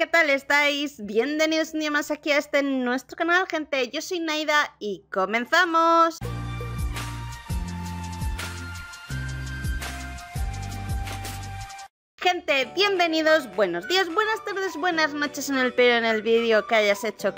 ¿qué tal estáis? Bienvenidos un día más aquí a nuestro canal, gente. Yo soy Naida y comenzamos. Gente, bienvenidos, buenos días, buenas tardes, buenas noches en el periodo del día que hayas hecho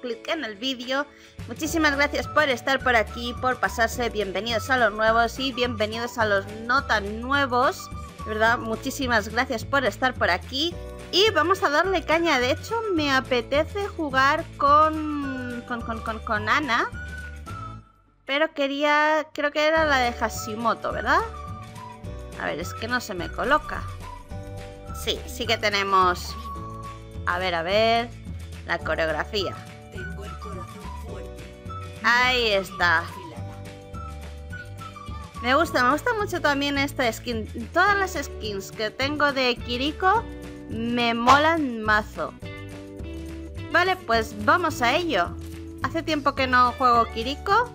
clic en el vídeo. Muchísimas gracias por estar por aquí, por pasarse, bienvenidos a los nuevos y bienvenidos a los no tan nuevos, ¿verdad? Muchísimas gracias por estar por aquí y vamos a darle caña. De hecho, me apetece jugar con Ana, pero creo que era la de Hashimoto, ¿verdad? A ver, es que no se me coloca. Sí, sí que tenemos. A ver, la coreografía. Tengo el corazón fuerte. Ahí está. Me gusta mucho también esta skin. Todas las skins que tengo de Kiriko me molan mazo. Vale, pues vamos a ello. Hace tiempo que no juego Kiriko,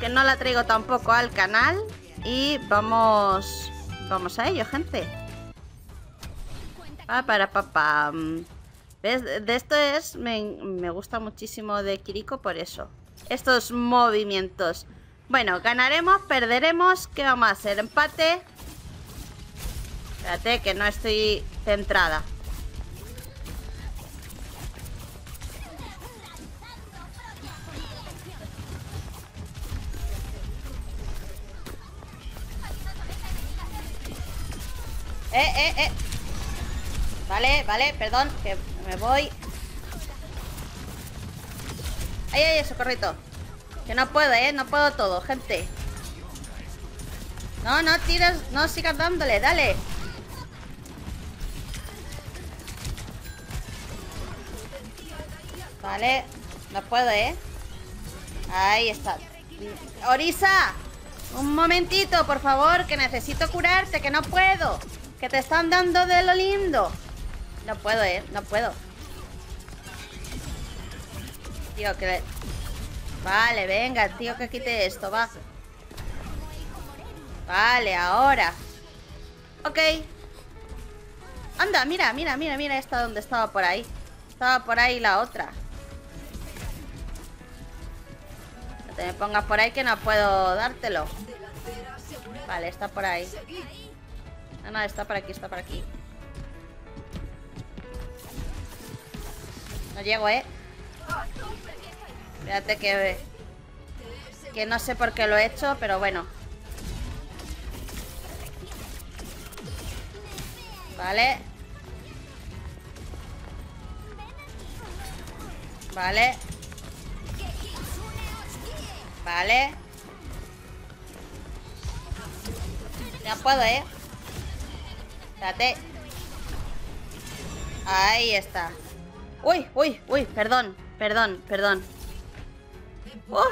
que no la traigo tampoco al canal. Y vamos a ello, gente. ¿Ves? De esto es... Me gusta muchísimo de Kiriko por eso. Estos movimientos. Bueno, ganaremos, perderemos. ¿Qué vamos a hacer? Empate. Espérate, que no estoy centrada. Vale, perdón, que me voy. Ay, socorrito. Que no puedo, no puedo todo, gente. No tiras, no sigas dándole, dale. Vale, no puedo, Ahí está. Orisa, un momentito, por favor, que necesito curarte, que no puedo. Que te están dando de lo lindo. No puedo, no puedo. Tío, que... Vale, venga, tío, que quite esto, va. Vale, ahora. Ok. Anda, mira esta donde estaba por ahí. Estaba por ahí la otra. No te me pongas por ahí que no puedo dártelo. Vale, está por ahí. No, está por aquí. No llego, Fíjate que no sé por qué lo he hecho, pero bueno. Vale. Ya puedo, Espérate. Ahí está. Uy, perdón. Uf.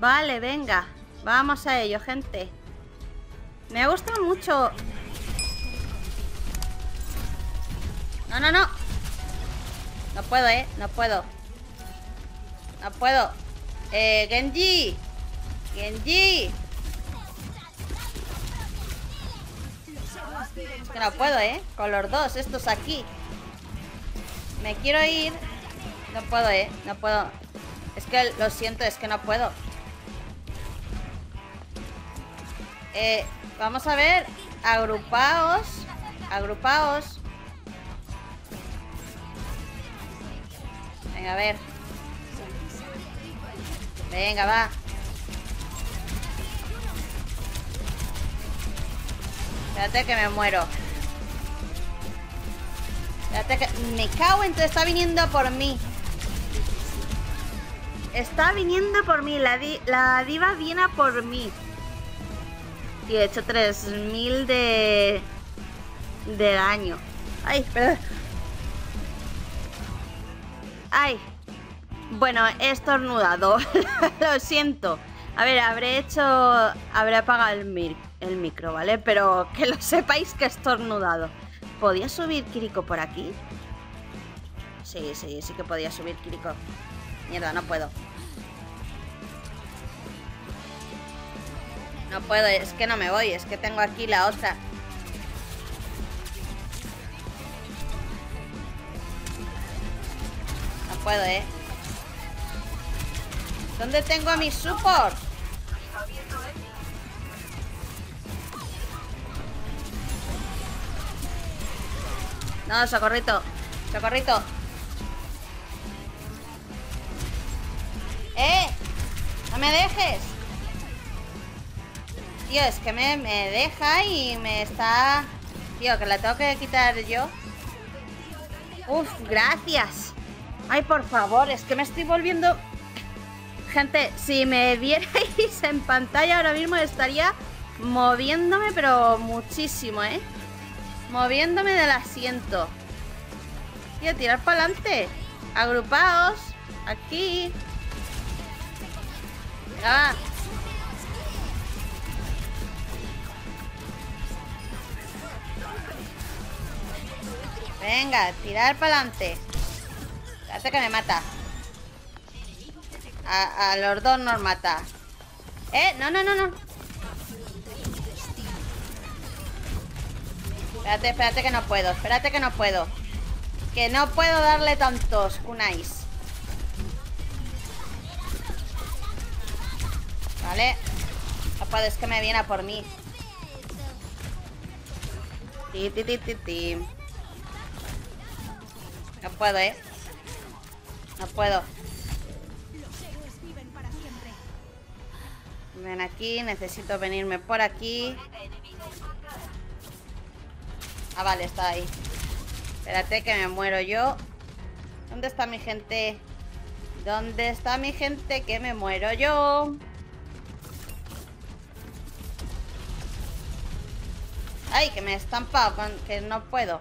Vale, venga. Vamos a ello, gente. Me gusta mucho. No. No puedo, No puedo. Genji. Es que no puedo, con los dos, estos aquí. Me quiero ir. No puedo, no puedo. Es que lo siento, es que no puedo. Vamos a ver. Agrupaos. Venga, a ver. Venga, va. Espérate que me muero. Espérate que... Me cago en... Está viniendo por mí. La diva viene a por mí. Y he hecho 3000 de daño. Ay, perdón. Ay. Bueno, he estornudado. Lo siento. A ver, habré apagado el micro, ¿vale? Pero que lo sepáis que he estornudado. ¿Podía subir Kiriko por aquí? Sí que podía subir Kiriko. Mierda, no puedo. No puedo, es que no me voy. Es que tengo aquí la otra. puedo, ¿eh? ¿Dónde tengo a mi support? No, socorrito. Socorrito. ¡Eh! ¡No me dejes! Tío, es que me deja y me está... Tío, que la tengo que quitar yo. Uf, gracias. Ay, por favor, es que me estoy volviendo... Gente, si me vierais en pantalla ahora mismo estaría moviéndome, pero muchísimo, ¿eh? Moviéndome del asiento. Tío, tirar para adelante. Agrupaos. Aquí. Venga, va. Venga, tirar para adelante. Espérate que me mata. A los dos nos mata. No, no, no, no. Espérate, espérate que no puedo. Espérate que no puedo. Que no puedo darle tantos kunais. Vale. No puedo, es que me viene a por mí. No puedo, ¿eh? No puedo. Ven aquí, necesito venirme por aquí. Ah, vale, está ahí. Espérate que me muero yo. ¿Dónde está mi gente? ¿Dónde está mi gente? Que me muero yo. Ay, que me he estampado, que no puedo.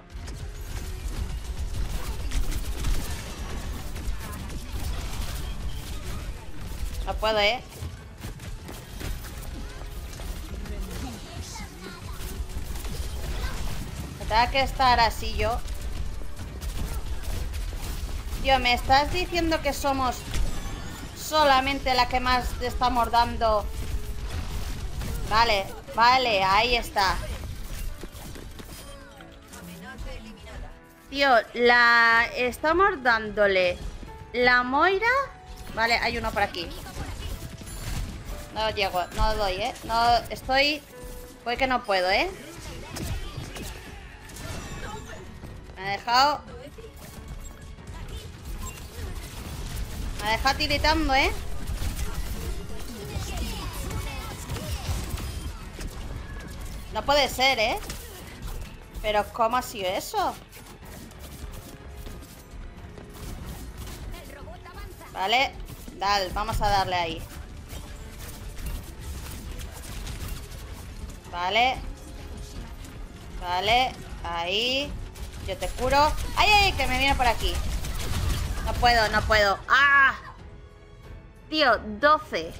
No puedo, ¿eh? Tengo que estar así yo. Tío, ¿me estás diciendo que somos solamente la que más te estamos dando? Vale, vale, ahí está. Tío, la... Estamos dándole la Moira. Vale, hay uno por aquí. No llego, no doy, ¿eh? No, estoy... Voy que no puedo, ¿eh? Me ha dejado tiritando, ¿eh? No puede ser, ¿eh? Pero ¿cómo ha sido eso? Vale, dale, vamos a darle ahí. Vale. Vale, ahí. Yo te curo. ¡Ay, ay! Que me viene por aquí. No puedo, no puedo. ¡Ah! Tío, 12.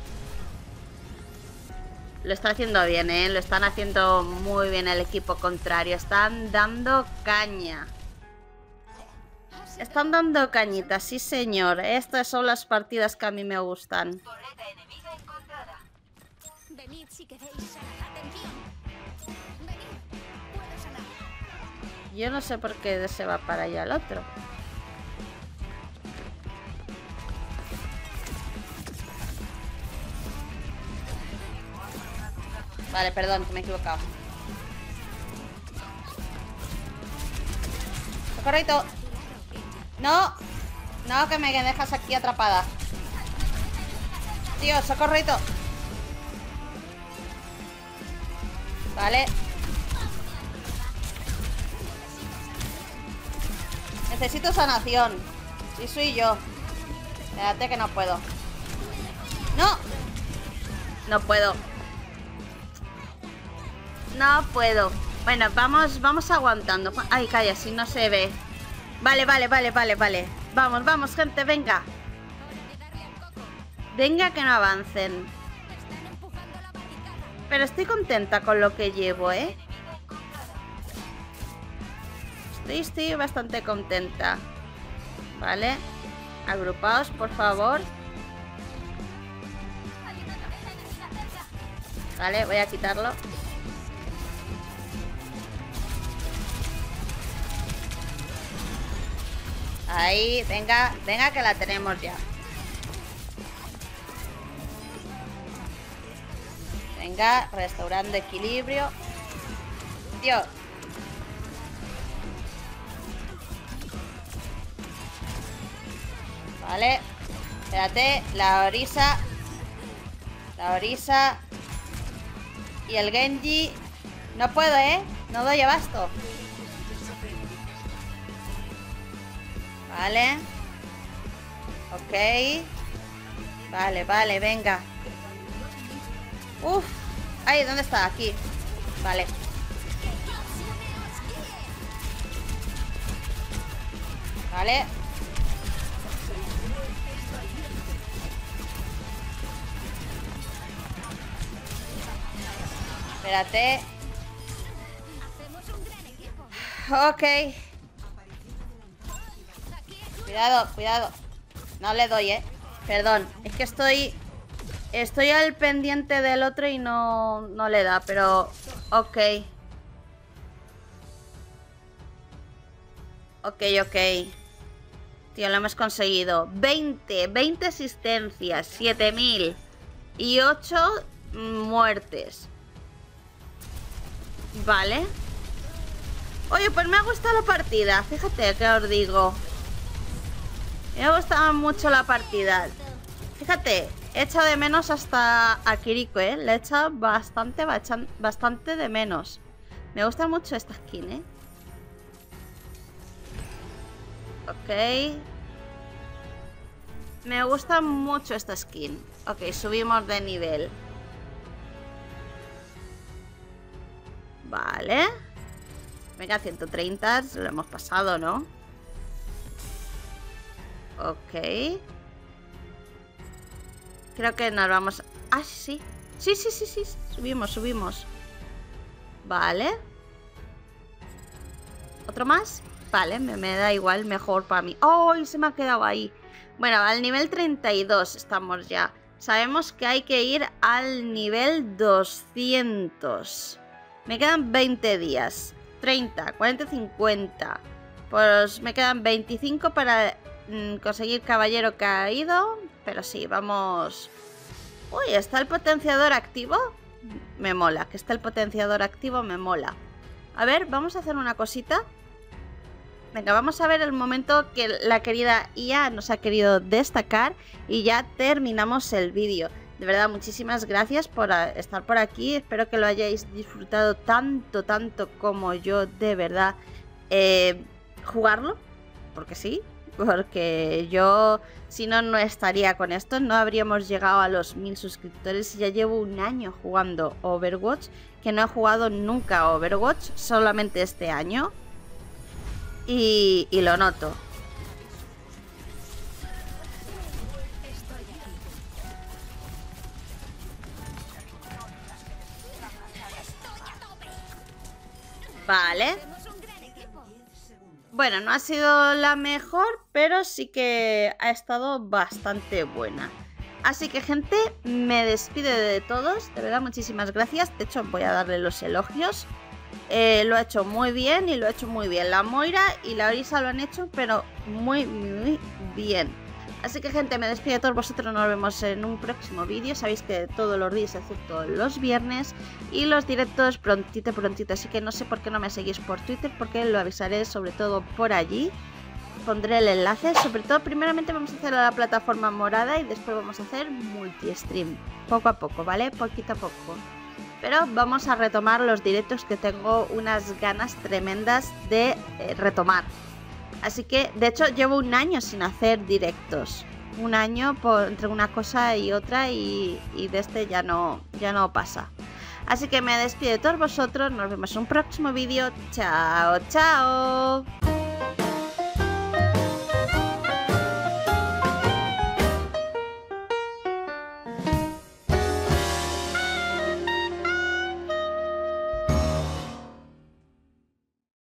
Lo está haciendo bien, ¿eh? Lo están haciendo muy bien el equipo contrario. Están dando caña. Están dando cañitas, sí señor. Estas son las partidas que a mí me gustan. Yo no sé por qué se va para allá el otro. Vale, perdón, que me he equivocado. Correcto. No, no, que me dejas aquí atrapada. Tío, socorrito. Vale. Necesito sanación. Sí, soy yo. Espérate que no puedo. ¡No! No puedo. No puedo. Bueno, vamos aguantando. Ay, calla, si no se ve. Vale, vale, vale, vale, vale. Vamos, vamos, gente, venga. Venga, que no avancen. Pero estoy contenta con lo que llevo, ¿eh? Estoy bastante contenta. Vale. Agrupaos, por favor. Vale, voy a quitarlo. Ahí, venga, venga que la tenemos ya. Venga, restaurando equilibrio. Dios. Vale. Espérate, la Orisa. La Orisa. Y el Genji. No puedo, ¿eh? No doy abasto. Vale. Ok. Vale, vale, venga. Uf. Ay, ¿dónde está? Aquí. Vale. Vale. Espérate. Ok. Cuidado, cuidado. No le doy, Perdón, es que estoy al pendiente del otro y no le da, pero... Ok. Ok, ok. Tío, lo hemos conseguido. 20 asistencias, 7000 y 8 muertes. Vale. Oye, pues me ha gustado la partida. Fíjate que os digo. Me ha gustado mucho la partida. Fíjate, he echado de menos hasta a Kiriko, Le he echado bastante de menos. Me gusta mucho esta skin, Ok. Me gusta mucho esta skin. Ok, subimos de nivel. Vale. Venga, 130, lo hemos pasado, ¿no? Ok. Creo que nos vamos... Ah, sí. Sí. Subimos. Vale. ¿Otro más? Vale, me da igual, mejor para mí. ¡Ay, se me ha quedado ahí! Bueno, al nivel 32 estamos ya. Sabemos que hay que ir al nivel 200. Me quedan 20 días, 30, 40, 50. Pues me quedan 25 para conseguir caballero caído. Pero sí, vamos... Uy, ¿está el potenciador activo? Me mola, que está el potenciador activo, me mola. A ver, vamos a hacer una cosita. Venga, vamos a ver el momento que la querida IA nos ha querido destacar. Y ya terminamos el vídeo. De verdad, muchísimas gracias por estar por aquí. Espero que lo hayáis disfrutado tanto como yo, de verdad. Jugarlo, porque sí, porque yo, si no, no estaría con esto. No habríamos llegado a los 1000 suscriptores. Ya llevo un año jugando Overwatch, que no he jugado nunca a Overwatch, solamente este año. Y lo noto. Vale. Bueno, no ha sido la mejor, pero sí que ha estado bastante buena. Así que, gente, me despido de todos. De verdad, muchísimas gracias. De hecho, voy a darle los elogios. Lo ha hecho muy bien y lo ha hecho muy bien. La Moira y la Orisa lo han hecho, pero muy bien. Así que, gente, me despido de todos vosotros. Nos vemos en un próximo vídeo. Sabéis que todos los días, excepto los viernes, y los directos prontito. Así que no sé por qué no me seguís por Twitter, porque lo avisaré sobre todo por allí. Pondré el enlace. Sobre todo, primeramente vamos a hacer a la plataforma morada y después vamos a hacer multi-stream. Poco a poco, ¿vale? Poquito a poco. Pero vamos a retomar los directos, que tengo unas ganas tremendas de retomar. Así que, de hecho, llevo un año sin hacer directos. Un año entre una cosa y otra, y de este ya no pasa. Así que me despido de todos vosotros. Nos vemos en un próximo vídeo. ¡Chao, chao!